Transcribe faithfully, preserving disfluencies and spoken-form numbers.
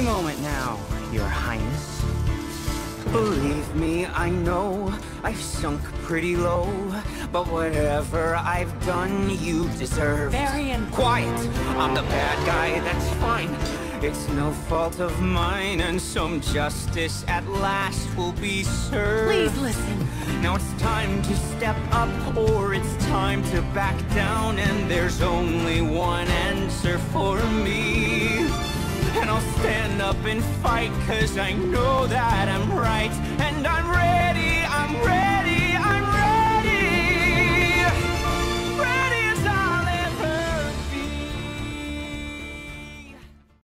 Any moment now, Your Highness. Believe me, I know I've sunk pretty low, but whatever I've done, you deserve. Varian! Quiet! I'm the bad guy, that's fine. It's no fault of mine, and some justice at last will be served. Please listen. Now it's time to step up, or it's time to back down, and there's only one answer for me. And I'll stand up and fight, 'cause I know that I'm right. And I'm ready, I'm ready.